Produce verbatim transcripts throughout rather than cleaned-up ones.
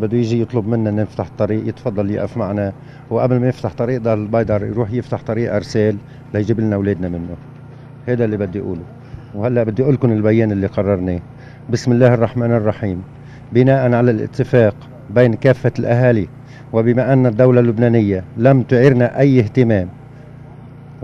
بده يجي يطلب منا نفتح الطريق، يتفضل يقف معنا، وقبل ما يفتح طريق دار البيضاء يروح يفتح طريق ارسال ليجيب لنا اولادنا منه. هذا اللي بدي اقوله. وهلا بدي اقول لكم البيان اللي قررناه. بسم الله الرحمن الرحيم، بناء على الاتفاق بين كافة الاهالي، وبما ان الدولة اللبنانية لم تعرنا اي اهتمام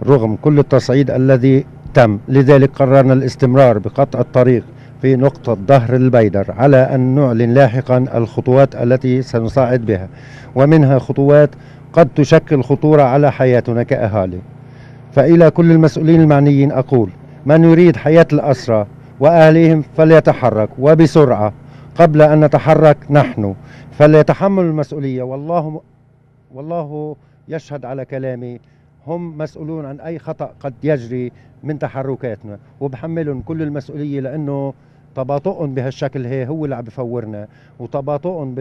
رغم كل التصعيد الذي تم، لذلك قررنا الاستمرار بقطع الطريق في نقطة ظهر البيدر، على أن نعلن لاحقا الخطوات التي سنصعد بها، ومنها خطوات قد تشكل خطورة على حياتنا كأهالي. فإلى كل المسؤولين المعنيين أقول: من يريد حياة الأسرى وأهليهم فليتحرك وبسرعة قبل أن نتحرك نحن، فليتحمل المسؤولية. والله والله يشهد على كلامي، هم مسؤولون عن أي خطأ قد يجري من تحركاتنا، وبحملهم كل المسؤولية، لأنه تباطؤهم بهالشكل هي هو اللي عم بفورنا، وتباطؤهم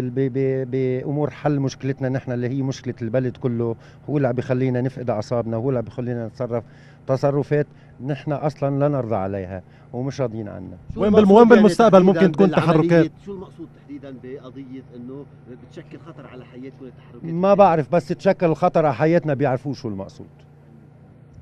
بأمور حل مشكلتنا نحن اللي هي مشكلة البلد كله، هو اللي عم بخلينا نفقد أعصابنا، هو اللي عم بخلينا نتصرف تصرفات نحن أصلا لا نرضى عليها ومش راضيين عنها. وين بالمهم بالمستقبل ممكن تكون تحركات؟ شو المقصود تحديدا بقضية إنه بتشكل خطر على حياتكم التحركات؟ ما بعرف، بس تشكل خطر على حياتنا بيعرفوا شو المقصود.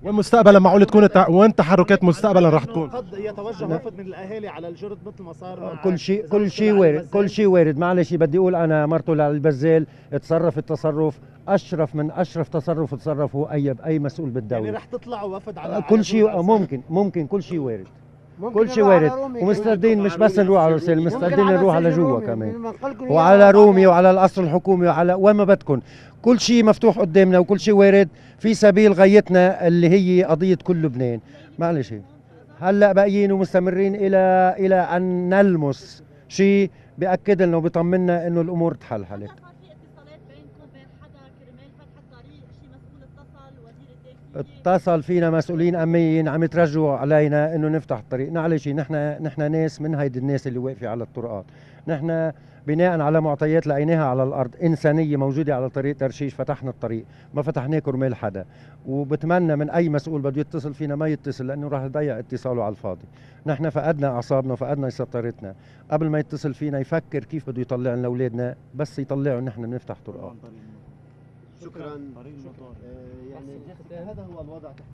وين مستقبلا معقول تكون تع... وين تحركات مستقبلا رح تكون؟ قد يتوجه وفد من الاهالي على الجرد مثل ما صار. كل شيء كل شيء وارد، كل شيء وارد. معلش بدي اقول انا مرته للبزال تصرف التصرف اشرف من اشرف تصرف تصرفه اي اي مسؤول بالدوله. يعني رح تطلع وفد على كل شيء ممكن ممكن كل شيء وارد. كل شيء وارد، ومستعدين مش بس نروح على الرسالة، مستعدين نروح على جوا كمان، وعلى رومي وعلى القصر الحكومي وعلى وين ما بدكم. كل شيء مفتوح قدامنا وكل شيء وارد في سبيل غايتنا اللي هي قضية كل لبنان. معلش هلا باقيين ومستمرين الى الى ان نلمس شيء بأكد لنا وبيطمنا انه الامور تحلحلت. اتصل فينا مسؤولين امنيين عم يترجوا علينا انه نفتح الطريق، معلش نحن نحن ناس من هيدي الناس اللي واقفه على الطرقات، نحن بناء على معطيات لقيناها على الارض انسانيه موجوده على طريق ترشيش فتحنا الطريق، ما فتحناه كرمال حدا، وبتمنى من اي مسؤول بده يتصل فينا ما يتصل لانه راح يضيع اتصاله على الفاضي، نحن فقدنا اعصابنا، فقدنا سيطرتنا، قبل ما يتصل فينا يفكر كيف بده يطلع لنا اولادنا، بس يطلعوا نحن بنفتح طرقات. شكرا. شكرا. شكرا. شكرا. يعني هذا هو الوضع.